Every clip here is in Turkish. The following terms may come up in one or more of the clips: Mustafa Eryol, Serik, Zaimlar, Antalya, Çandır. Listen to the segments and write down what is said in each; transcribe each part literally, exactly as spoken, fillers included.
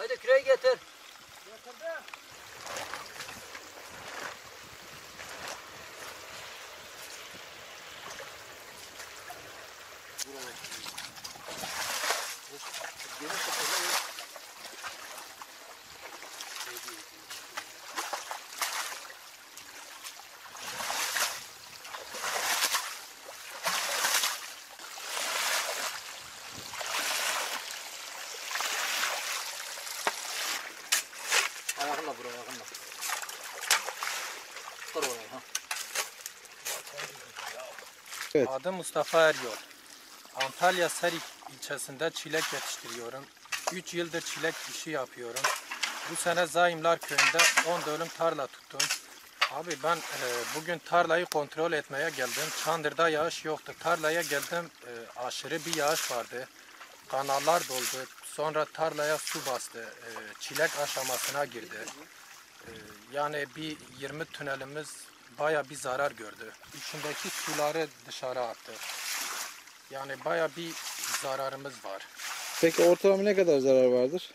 Haydi küreği getir. Getirdim. Ayağınla buraya, ayağınla. Kır orayı ha. Evet. Adım Mustafa Eryol. Antalya Serik ilçesinde çilek yetiştiriyorum. üç yıldır çilek işi yapıyorum. Bu sene Zaimlar köyünde on dönüm tarla tuttum. Abi ben e, bugün tarlayı kontrol etmeye geldim. Çandır'da yağış yoktu. Tarlaya geldim, e, aşırı bir yağış vardı. Kanallar doldu. Sonra tarlaya su bastı. E, çilek aşamasına girdi. E, yani bir yirmi tünelimiz bayağı bir zarar gördü. İçindeki suları dışarı attı. Yani bayağı bir zararımız var. Peki ortalama ne kadar zarar vardır?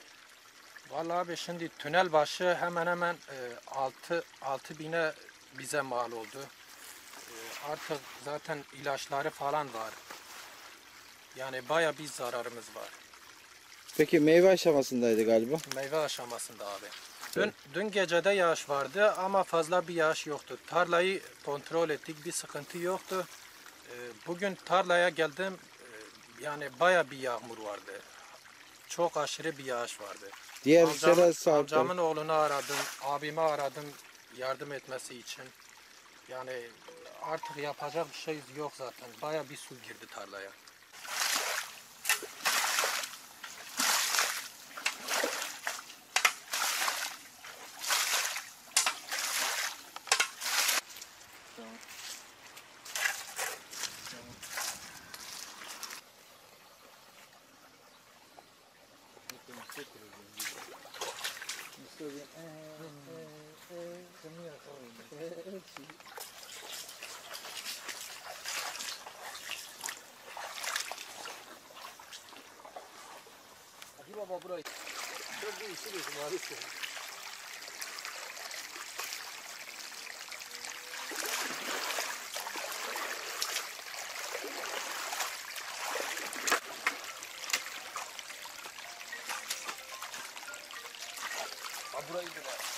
Vallahi abi şimdi tünel başı hemen hemen altı bine bize mal oldu. E, artık zaten ilaçları falan var. Yani bayağı bir zararımız var. Peki meyve aşamasındaydı galiba? Meyve aşamasında abi. Dün, evet. dün gecede yağış vardı ama fazla bir yağış yoktu. Tarlayı kontrol ettik, bir sıkıntı yoktu. Bugün tarlaya geldim, yani bayağı bir yağmur vardı. Çok aşırı bir yağış vardı. Diğer Amcam, amcamın oğlunu aradım, abimi aradım yardım etmesi için. Yani artık yapacak bir şey yok zaten. Bayağı bir su girdi tarlaya. Baba burayı gördüğü için abi. Burayı da var.